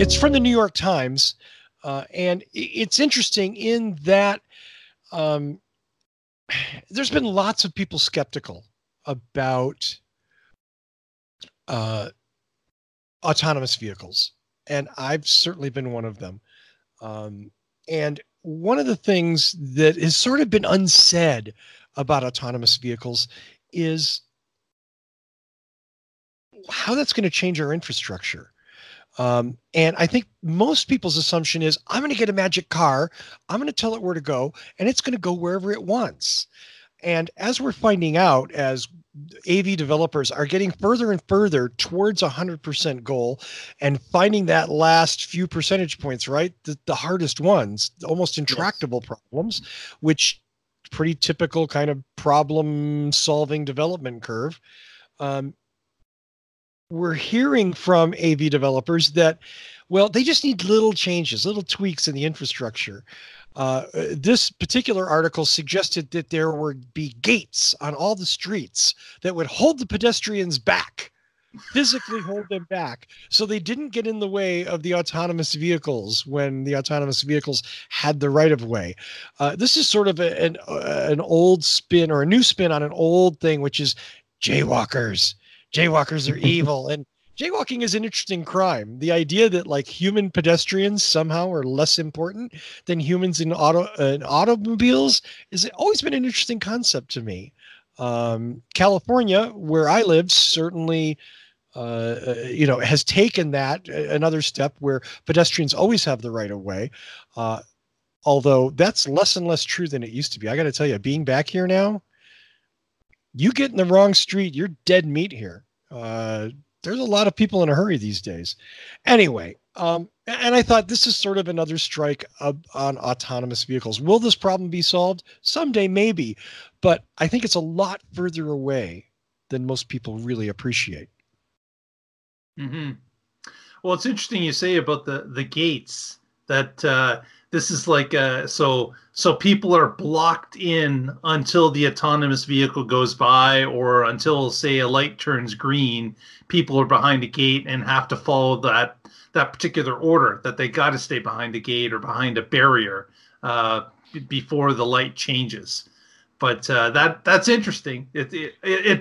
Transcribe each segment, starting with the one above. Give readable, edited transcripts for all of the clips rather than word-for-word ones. It's from the New York Times, and it's interesting in that there's been lots of people skeptical about autonomous vehicles, and I've certainly been one of them. And one of the things that has sort of been unsaid about autonomous vehicles is how that's going to change our infrastructure. And I think most people's assumption is, I'm going to get a magic car, I'm going to tell it where to go, and it's going to go wherever it wants. And as we're finding out, as AV developers are getting further and further towards 100% goal and finding that last few percentage points, right? The hardest ones, the almost intractable problems, which pretty typical kind of problem solving development curve. We're hearing from AV developers that, well, they just need little changes, little tweaks in the infrastructure. This particular article suggested that there would be gates on all the streets that would hold the pedestrians back, physically hold them back, so they didn't get in the way of the autonomous vehicles when the autonomous vehicles had the right of way. This is sort of an old spin, or a new spin on an old thing, which is jaywalkers. Jaywalkers are evil, and jaywalking is an interesting crime. The idea that like human pedestrians somehow are less important than humans in automobiles has always been an interesting concept to me. California, where I live, certainly has taken that another step where pedestrians always have the right of way. Although that's less and less true than it used to be. I got to tell you, being back here now, you get in the wrong street, you're dead meat here. There's a lot of people in a hurry these days. Anyway, and I thought this is sort of another strike on autonomous vehicles. Will this problem be solved? Someday, maybe. But I think it's a lot further away than most people really appreciate. Mm-hmm. Well, it's interesting you say about the gates, that this is like, so people are blocked in until the autonomous vehicle goes by, or until, say, a light turns green. People are behind a gate and have to follow that particular order, that they got to stay behind a gate or behind a barrier before the light changes. But that's interesting. It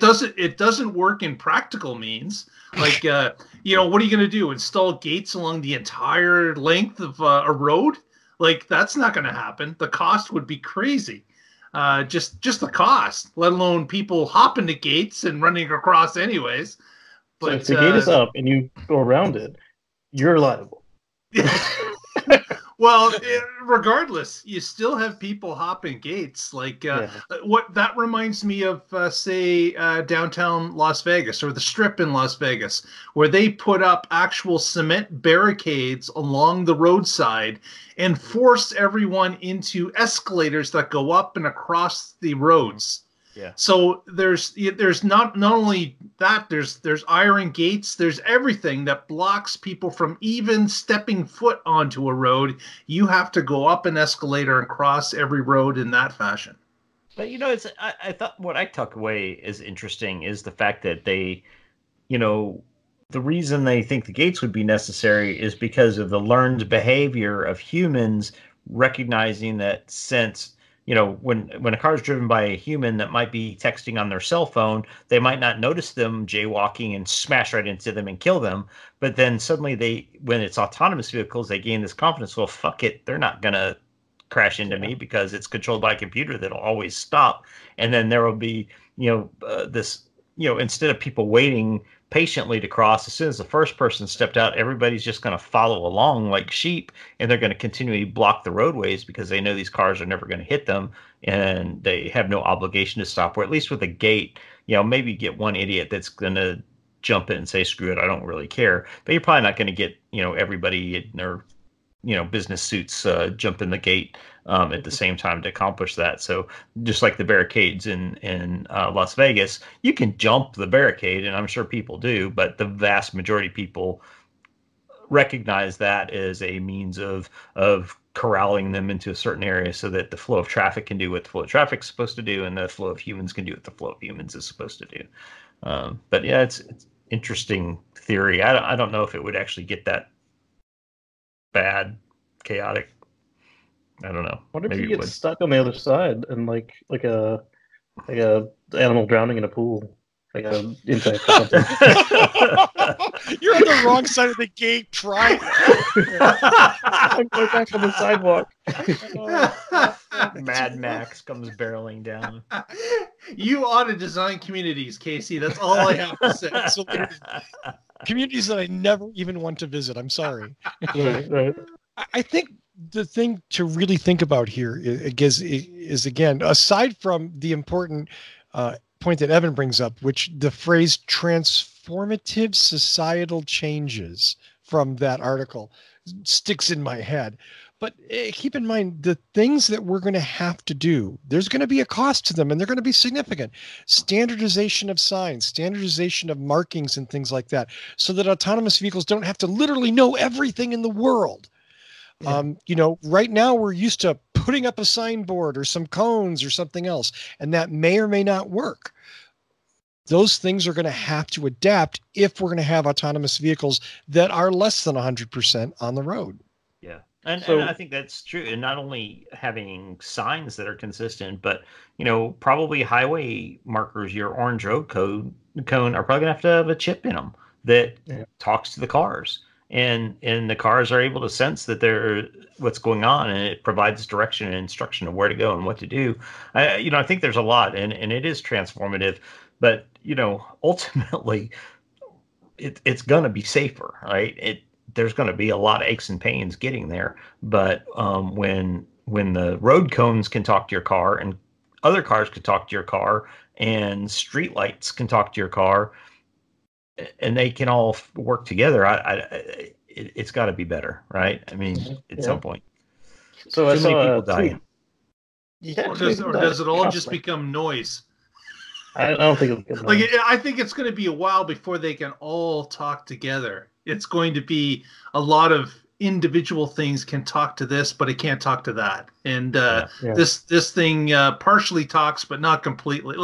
doesn't work in practical means. Like, what are you going to do? Install gates along the entire length of a road? Like, that's not going to happen. The cost would be crazy. Just the cost, let alone people hopping to gates and running across anyways. But so if the gate is up and you go around it, you're liable. Well, regardless, you still have people hopping gates. Like what that reminds me of, say, downtown Las Vegas, or the Strip in Las Vegas, where they put up actual cement barricades along the roadside and force everyone into escalators that go up and across the roads. Yeah. So there's not only that, there's iron gates, there's everything that blocks people from even stepping foot onto a road. You have to go up an escalator and cross every road in that fashion. But I thought what I took away is interesting is the fact that they, the reason they think the gates would be necessary is because of the learned behavior of humans, recognizing that since when a car is driven by a human that might be texting on their cell phone, they might not notice them jaywalking and smash right into them and kill them. But then suddenly when it's autonomous vehicles, they gain this confidence. Well, fuck it. They're not going to crash into me because it's controlled by a computer that'll always stop. And then there will be, instead of people waiting patiently to cross, as soon as the first person stepped out, everybody's just going to follow along like sheep, and they're going to continually block the roadways because they know these cars are never going to hit them, and they have no obligation to stop. Or at least with a gate, maybe get one idiot that's going to jump in and say, screw it, I don't really care. But you're probably not going to get, everybody in their, business suits jump in the gate at the same time to accomplish that. So just like the barricades in Las Vegas, you can jump the barricade, and I'm sure people do, but the vast majority of people recognize that as a means of corralling them into a certain area so that the flow of traffic can do what the flow of traffic is supposed to do, and the flow of humans can do what the flow of humans is supposed to do. But yeah, it's interesting theory. I don't know if it would actually get that bad, chaotic. I don't know. I wonder if you get stuck on the other side and like a animal drowning in a pool. Like an insect or something. You're on the wrong side of the gate, trying. I'm going back on the sidewalk. Mad Max comes barreling down. You ought to design communities, Casey. That's all I have to say. So, communities that I never even want to visit. I'm sorry. Right. I think the thing to really think about here is again, aside from the important point that Evan brings up, which the phrase transformative societal changes from that article sticks in my head. But keep in mind the things that we're going to have to do, there's going to be a cost to them and they're going to be significant. Standardization of signs, standardization of markings and things like that, so that autonomous vehicles don't have to literally know everything in the world. Yeah. You know, right now we're used to putting up a signboard or some cones or something else, and that may or may not work. Those things are going to have to adapt if we're going to have autonomous vehicles that are less than 100% on the road. Yeah. And I think that's true. And not only having signs that are consistent, but, you know, probably highway markers, your orange road cone are probably going to have a chip in them that talks to the cars. And the cars are able to sense that they're what's going on, and it provides direction and instruction of where to go and what to do. I think there's a lot, and it is transformative, but ultimately it's going to be safer, right? There's going to be a lot of aches and pains getting there, but when the road cones can talk to your car, and other cars can talk to your car, and street lights can talk to your car, and they can all work together, it's got to be better, right? I mean, at some point. So too many people dying. Or does it all just become noise? I don't think it'll become noise. I think it's going to be a while before they can all talk together. It's going to be a lot of individual things can talk to this, but it can't talk to that. And this thing partially talks, but not completely.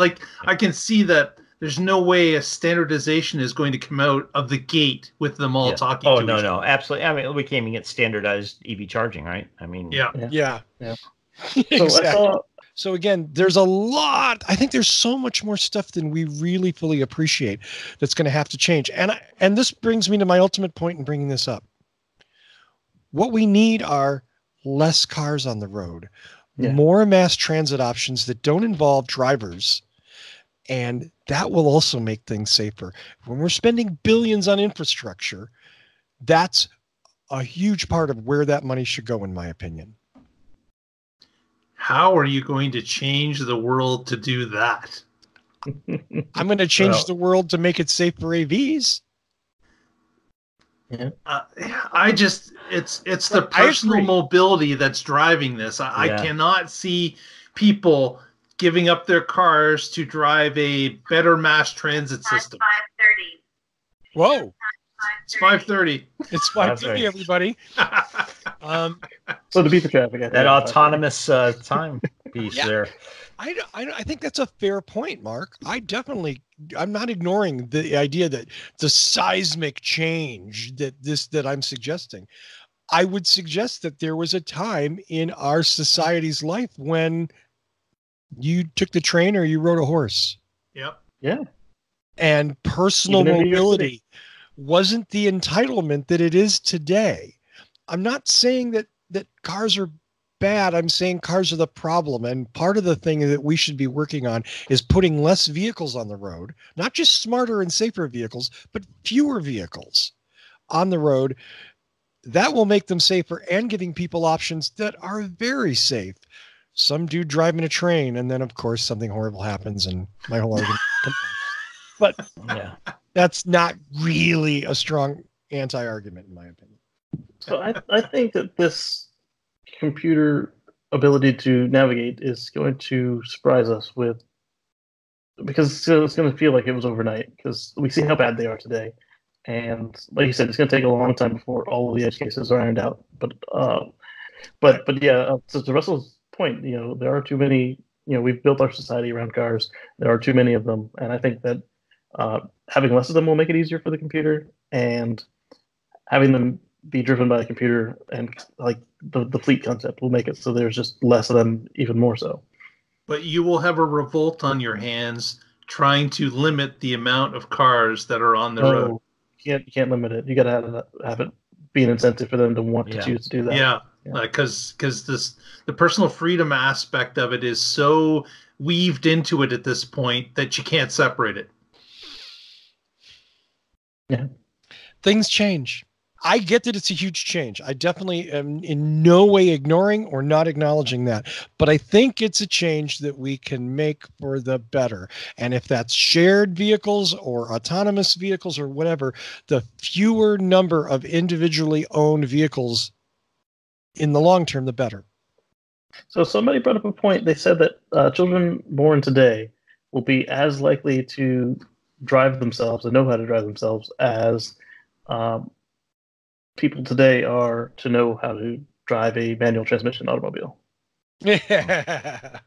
I can see that. There's no way a standardization is going to come out of the gate with them all talking to each other. Oh, no, absolutely. I mean, we can't even get standardized EV charging, right? I mean... Yeah. Exactly. So again, there's a lot. I think there's so much more stuff than we really fully appreciate that's going to have to change. And this brings me to my ultimate point in bringing this up. What we need are less cars on the road, more mass transit options that don't involve drivers, and that will also make things safer. When we're spending billions on infrastructure, that's a huge part of where that money should go, in my opinion. How are you going to change the world to do that? I'm going to change the world to make it safe for AVs. Yeah. It's the personal mobility that's driving this. I cannot see people giving up their cars to drive a better mass transit system. It's 5:30. Whoa. It's 5:30. It's 5:30, everybody. So to beat the traffic. That autonomous time piece there. I think that's a fair point, Mark. I'm not ignoring the idea that the seismic change that I'm suggesting. I would suggest that there was a time in our society's life when you took the train or you rode a horse. Yep. Yeah. And personal mobility wasn't the entitlement that it is today. I'm not saying that cars are bad. I'm saying cars are the problem. And part of the thing that we should be working on is putting less vehicles on the road, not just smarter and safer vehicles, but fewer vehicles on the road. That will make them safer, and giving people options that are very safe. Some dude driving a train, and then of course something horrible happens, and my whole argument. But that's not really a strong anti-argument, in my opinion. So I think that this computer ability to navigate is going to surprise us with, because it's going to feel like it was overnight, because we see how bad they are today, and like you said, it's going to take a long time before all of the edge cases are ironed out. But so to Russell's point, there are too many. We've built our society around cars. There are too many of them, and I think that having less of them will make it easier for the computer, and having them be driven by a computer, and like the fleet concept will make it so there's just less of them, even more so. But you will have a revolt on your hands trying to limit the amount of cars that are on the road. You can't limit it. You got to have it be an incentive for them to want to choose to do that. Yeah, because the personal freedom aspect of it is so weaved into it at this point that you can't separate it. Yeah, things change. I get that it's a huge change. I definitely am in no way ignoring or not acknowledging that. But I think it's a change that we can make for the better. And if that's shared vehicles or autonomous vehicles or whatever, the fewer number of individually owned vehicles in the long term, the better. So somebody brought up a point. They said that children born today will be as likely to drive themselves and know how to drive themselves as people today are to know how to drive a manual transmission automobile. Yeah.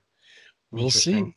We'll see.